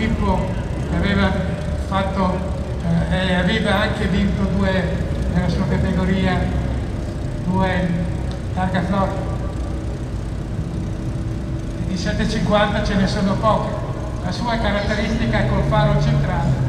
Pippo aveva fatto e aveva anche vinto due nella sua categoria, due targa Flora. Di 750 ce ne sono poche. La sua caratteristica è col faro centrale.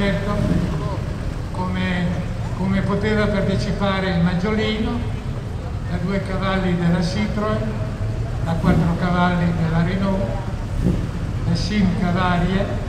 certo come poteva partecipare il Maggiolino, da 2 cavalli della Citroen, da 4 cavalli della Renault, da Simca varie.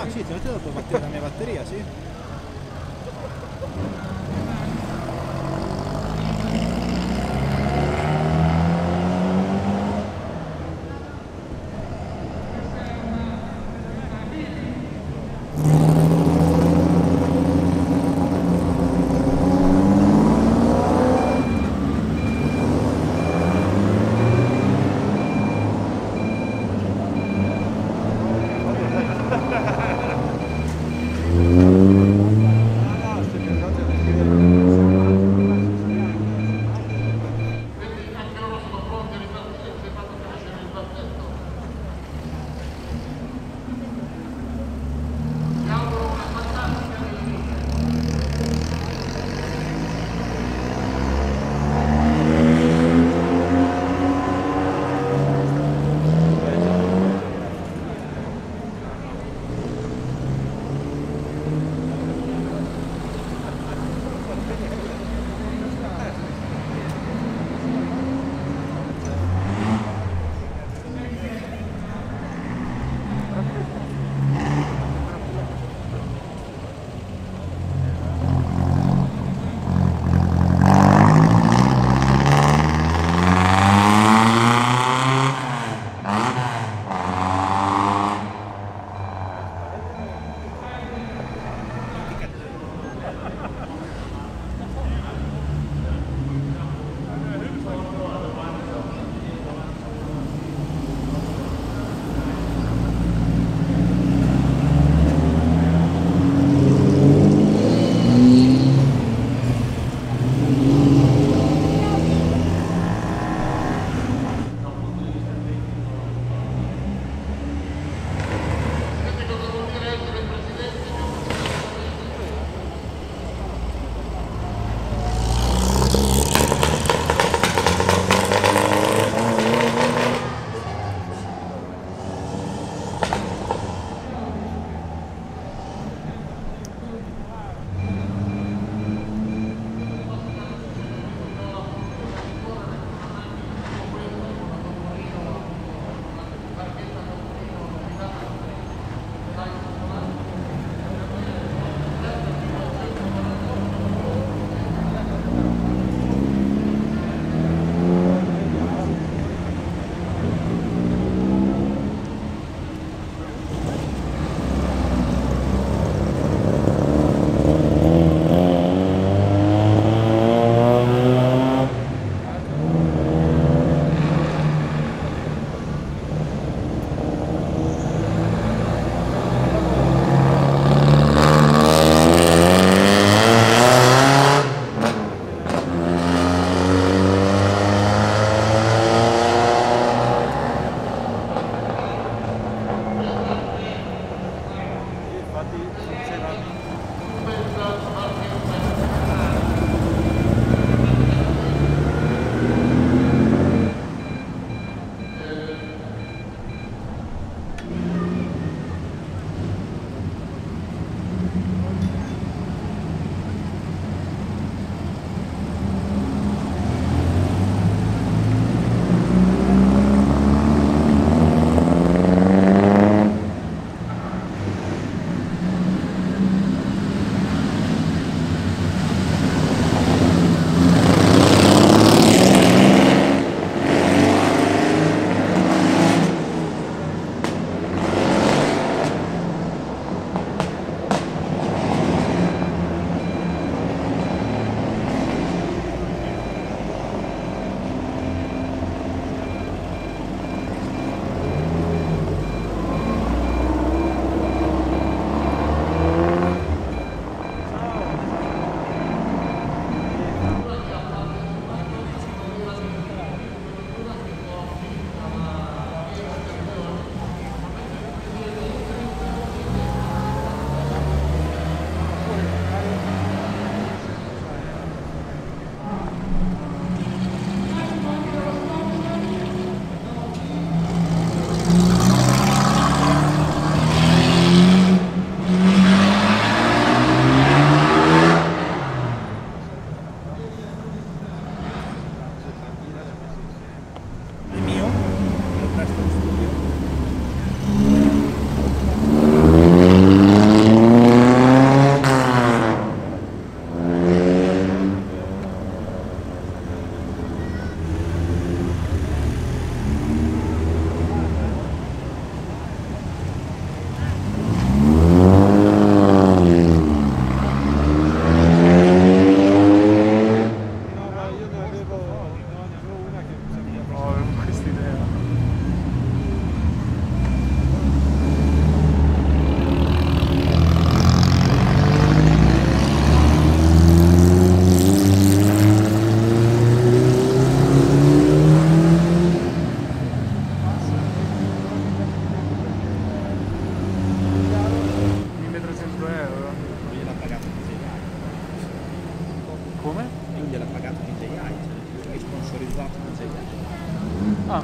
Ah sì, ti avete dato battere la mia batteria, sì. Come? E lui gliel'ha pagato di DJI, cioè lui è sponsorizzato di DJI. Ah.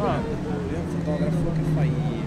Ah. È un fotografo che fai...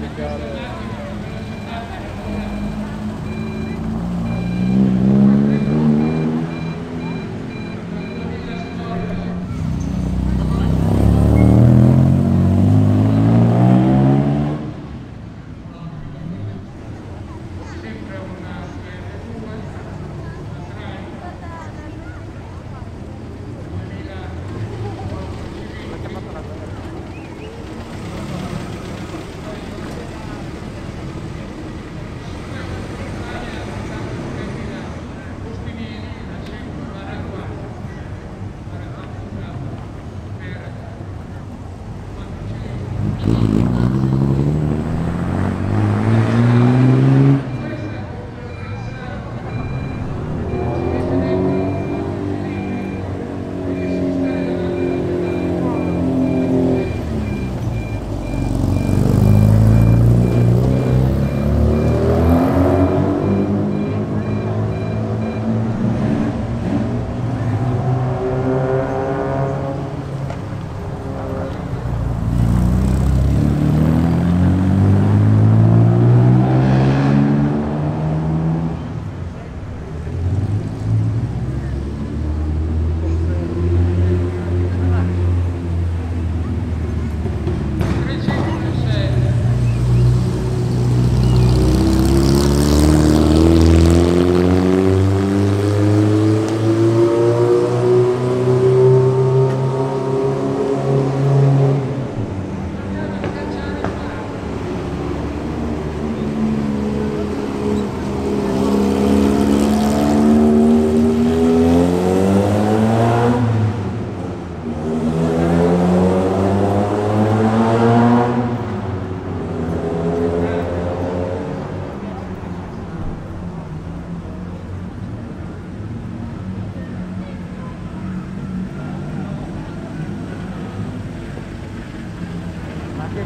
caricare.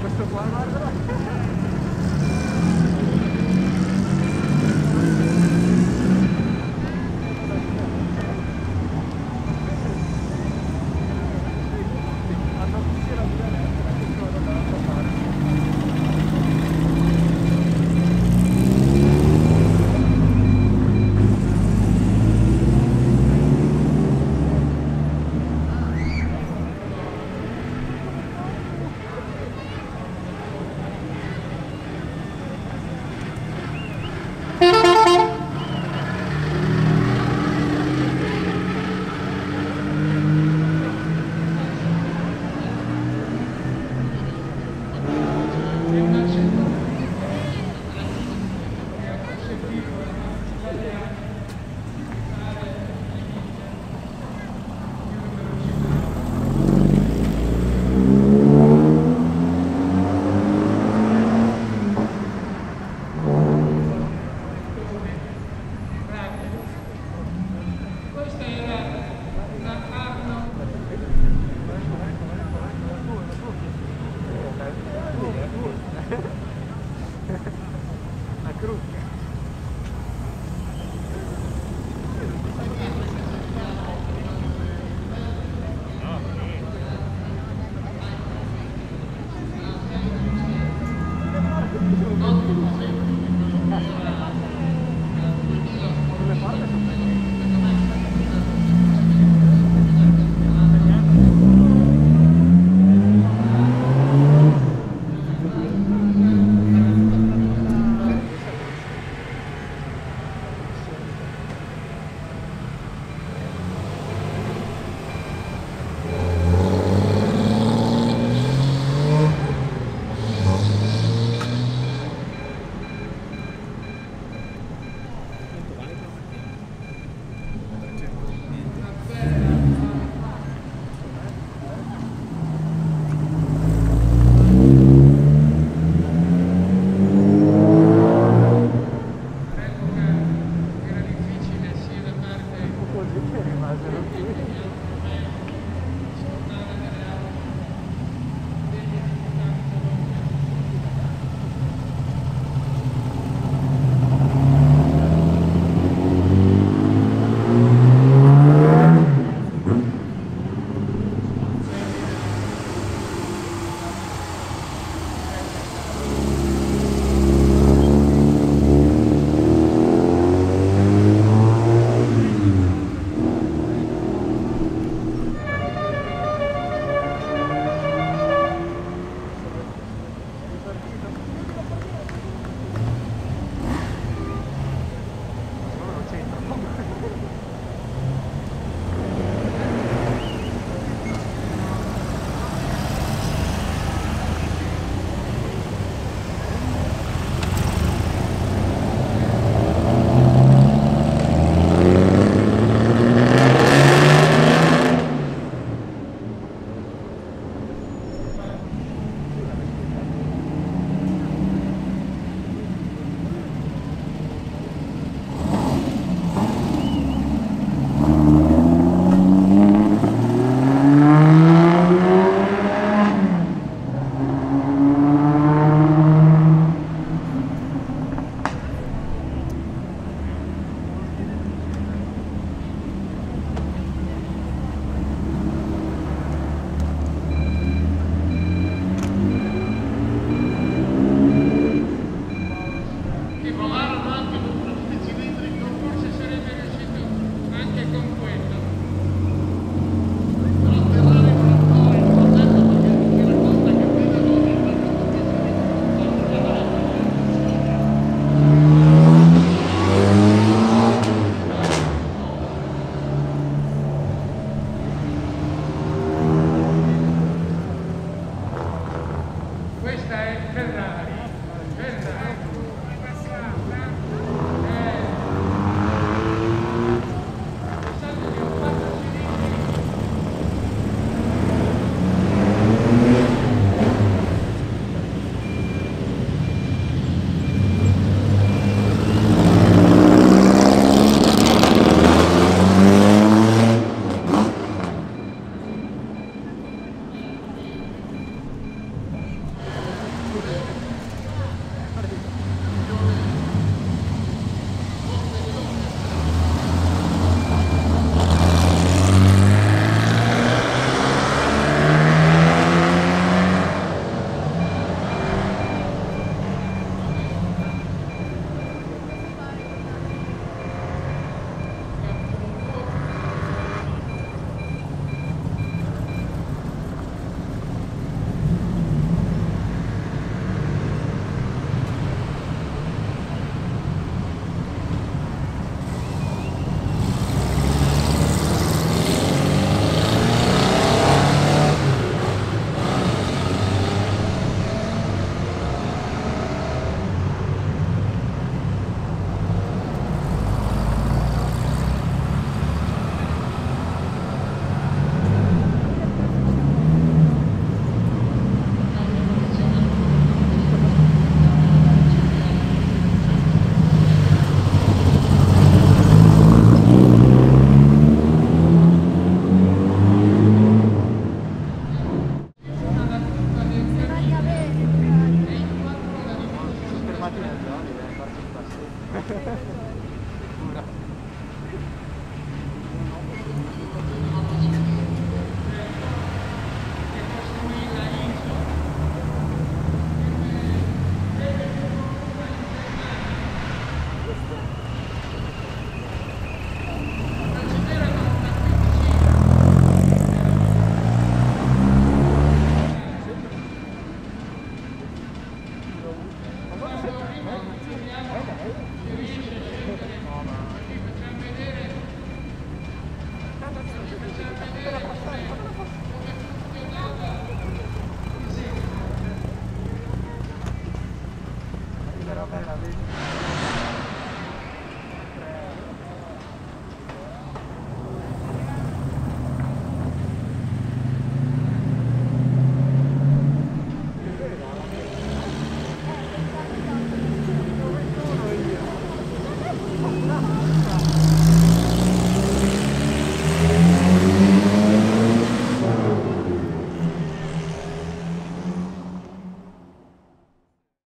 Questo qua, guarda. Questa è Ferrari.